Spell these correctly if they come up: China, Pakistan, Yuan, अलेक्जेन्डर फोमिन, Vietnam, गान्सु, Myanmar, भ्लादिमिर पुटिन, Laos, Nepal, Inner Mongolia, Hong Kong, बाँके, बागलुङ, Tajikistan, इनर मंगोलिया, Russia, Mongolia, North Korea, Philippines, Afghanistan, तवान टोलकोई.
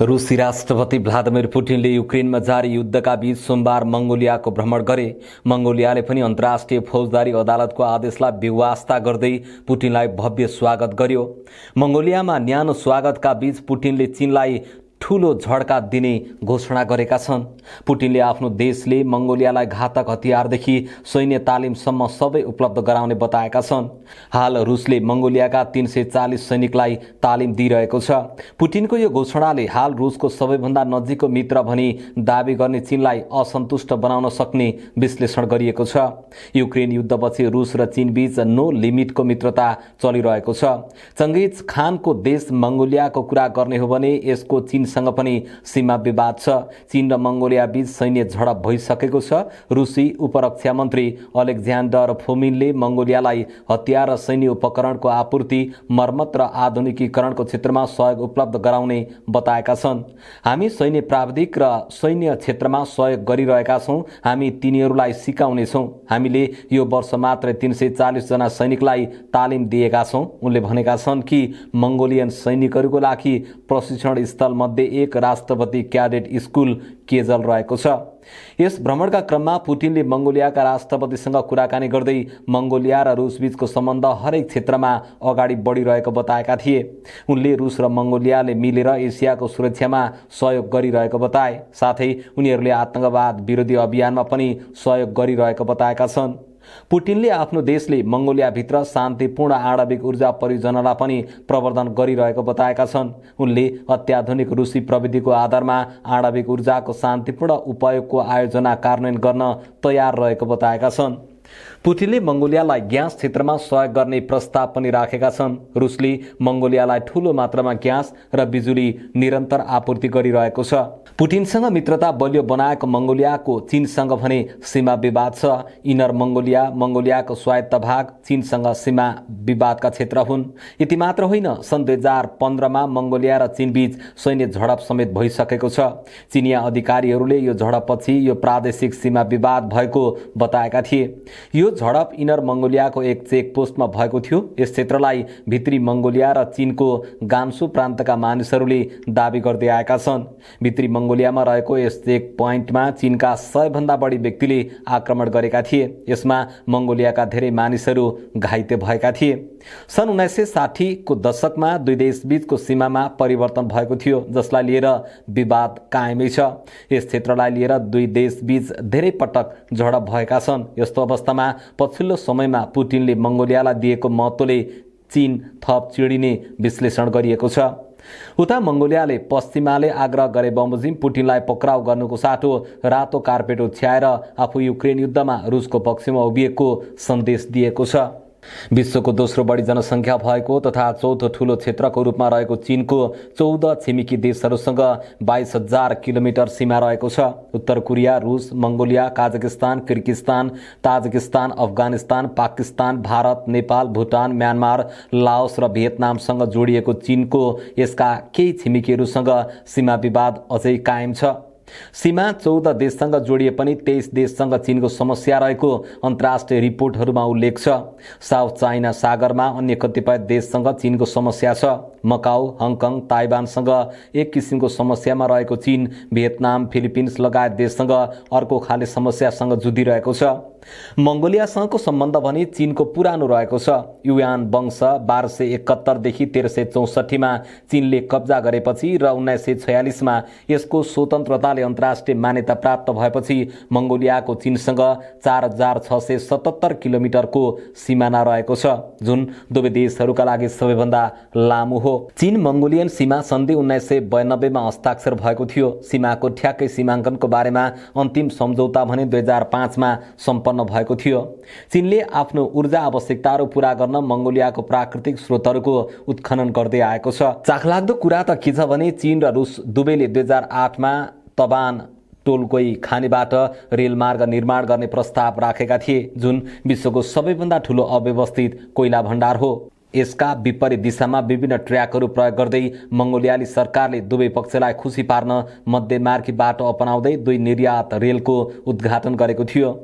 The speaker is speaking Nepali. रूसी राष्ट्रपति भ्लादिमिर पुटिनले युक्रेनमा जारी युद्धका बीच सोमबार मंगोलियाको भ्रमण गरे। मंगोलियाले पनि अन्तर्राष्ट्रिय फौजदारी अदालतको आदेशलाई बेवास्ता गर्दै पुटिनलाई भव्य स्वागत गर्यो। मंगोलियामा न्यानो स्वागतका बीच पुटिनले चीनलाई ठूलो झड्का दिने घोषणा गरेका छन्। पुटिनले आफ्नो देशले मंगोलियालाई घातक हतियारदेखि सैन्य तालिमसम्म सबै उपलब्ध गराउने बताएका छन्। हाल रुसले मंगोलियाका 340 सैनिकलाई तालिम दिइरहेको छ। पुटिनको यो घोषणाले हाल रुसको सबैभन्दा नजिकको मित्र भनी दाबी गर्ने चीनलाई असन्तुष्ट बनाउन सक्ने विश्लेषण गरिएको छ। युक्रेन युद्धपछि रुस र चीनबीच नो लिमिटको मित्रता चलिरहेको छ। चङ्गेज खानको देश मंगोलियाको कुरा गर्ने हो भने यसको चीनसँग पनि सीमा विवाद छ। चीन र मंगोलिया बीच सैन्य झडप भइसकेको छ। रुसी उपरक्षा मन्त्री अलेक्जेन्डर फोमिनले मंगोलियालाई हतियार र सैन्य उपकरणको आपूर्ति, मर्मत र आधुनिकीकरणको क्षेत्रमा सहयोग उपलब्ध गराउने बताएका छन्। हामी सैन्य प्राविधिक र सैन्य क्षेत्रमा सहयोग गरिरहेका छौं। हामी तिनीहरूलाई सिकाउनेछौं। हामीले यो वर्ष मात्रै 340 जना सैनिकलाई तालिम दिएका छौं। उनले भनेका छन् कि मंगोलियन सैनिकहरूको लागि प्रशिक्षण स्थल मध्ये एक राष्ट्रपति क्याडेट स्कूल केजल रहेको छ। यस भ्रमणका क्रममा पुटिनले मंगोलियाका राष्ट्रपतिसँग कुराकानी गर्दै मंगोलिया र रुसबीचको सम्बन्ध हरेक क्षेत्रमा अगाडि बढिरहेको बताएका थिए। उनले रुस र मंगोलियाले मिलेर एसियाको सुरक्षामा सहयोग गरिरहेको बताए। साथै उनीहरूले आतंकवाद विरोधी अभियानमा पनि सहयोग गरिरहेको बताएका छन्। पुटिनले आफ्नो देशले मंगोलियाभित्र शान्तिपूर्ण आणविक ऊर्जा परियोजनालाई पनि प्रवर्धन गरिरहेको बताएका छन्। उनले अत्याधुनिक रुसी प्रविधिको आधारमा आणविक ऊर्जाको शान्तिपूर्ण उपयोगको आयोजना कार्यान्वयन गर्न तयार रहेको बताएका छन्। पुटिनले मंगोलियालाई ग्यास क्षेत्रमा सहयोग गर्ने प्रस्ताव पनि राखेका छन्। रुसले मंगोलियालाई ठूलो मात्रामा ग्यास र बिजुली निरन्तर आपूर्ति गरिरहेको छ। पुटिनसँग मित्रता बलियो बनाएको मंगोलियाको चीनसँग भने सीमा विवाद छ। इनर मंगोलिया मंगोलियाको स्वायत्त भाग चीनसँग सीमा विवादका क्षेत्र हुन्। यति मात्र होइन, सन् 2015 मंगोलिया र चीनबीच सैन्य झडप समेत भइसकेको छ। चीनिया अधिकारीहरूले यो झडपपछि यो प्रादेशिक सीमा विवाद भएको बताएका थिए। यो झडप इनर मंगोलियाको एक चेकपोस्टमा भएको थियो। यस क्षेत्रलाई भित्री मंगोलिया र चीनको गान्सु प्रान्तका मानिसहरूले दाबी गर्दै आएका छन्। भित्री मंगोलियामा रहेको यस चेक पोइन्टमा चीनका 100 भन्दा बढी व्यक्तिले आक्रमण गरेका थिए। यसमा मंगोलियाका धेरै मानिसहरू घाइते भएका थिए। सन् 1960 को दशकमा दुई देशबीचको सीमामा परिवर्तन भएको थियो, जसलाई लिएर विवाद कायमै छ। यस क्षेत्रलाई लिएर दुई देशबीच धेरै पटक झडप भएका छन्। यस्तो अवस्थामा पछिल्लो समयमा पुटिनले मंगोलियालाई दिएको महत्त्वले चीन थप चिडिने विश्लेषण गरिएको छ। उता मंगोलियाले पश्चिमाले आग्रह गरे बमोजिम पुटिनलाई पक्राउ गर्नुको साटो रातो कार्पेट ओछ्याएर आफू युक्रेन युद्धमा रुसको पक्षमा उभिएको सन्देश दिएको छ। विश्वको दोस्रो बढी जनसङ्ख्या भएको तथा चौथो ठूलो क्षेत्रको रूपमा रहेको चीनको 14 छिमेकी देशहरूसँग 22,000 किलोमिटर सीमा रहेको छ। उत्तर कोरिया, रुस, Mongolia, Kazakhstan, Kyrgyzstan, Tajikistan, Afghanistan, Pakistan, Bharat, Nepal, Bhutan, Myanmar, Laos र भियतनामसँग जोडिएको चीनको यसका केही छिमेकीहरूसँग सीमा विवाद अझै कायम छ। सीमा 14 देशसँग जोडिए पनि 23 देशसँग चीनको समस्या रहेको अन्तर्राष्ट्रिय रिपोर्टहरूमा उल्लेख छ। साउथ चाइना सागरमा अन्य कतिपय देशसँग चीनको समस्या छ। मकाउ, हङकङ, ताइवानसँग एक किसिमको समस्यामा रहेको चीन भियतनाम, फिलिपिन्स लगायत देशसँग अर्को खाले समस्यासँग जुधिरहेको छ। मंगोलियासँगको सम्बन्ध भने चीनको पुरानो रहेको छ। युआन वंश 1271 देखि 1364 चीनले कब्जा गरेपछि र 1946 यसको स्वतन्त्रताले अन्तर्राष्ट्रिय मान्यता प्राप्त भएपछि मंगोलियाको चीनसँग 4677 किलोमिटरको सीमाना रहेको छ, जुन दुवै देशहरूका लागि सबैभन्दा लामो हो। चीन मंगोलियन सीमा सन्धि 1992 हस्ताक्षर भएको थियो। सीमाको ठ्याक्कै सीमाङ्कनको बारेमा अन्तिम सम्झौता भने 2005 सम्पन्न भएको थियो। चीनले आफ्नो ऊर्जा आवश्यकताहरू पूरा गर्न मंगोलियाको प्राकृतिक स्रोतहरूको उत्खनन गर्दै आएको छ। चाखलाग्दो कुरा त के छ भने चीन र रुस दुवैले 2008 तवान टोलकोई खानीबाट रेलमार्ग निर्माण गर्ने प्रस्ताव राखेका थिए, जुन विश्वको सबैभन्दा ठूलो अव्यवस्थित कोइला भण्डार हो। यसका विपरीत दिशामा विभिन्न ट्र्याकहरू प्रयोग गर्दै मंगोलियाली सरकारले दुवै पक्षलाई खुसी पार्न मध्यमार्गी बाटो अपनाउँदै दुई निर्यात रेलको उद्घाटन गरेको थियो।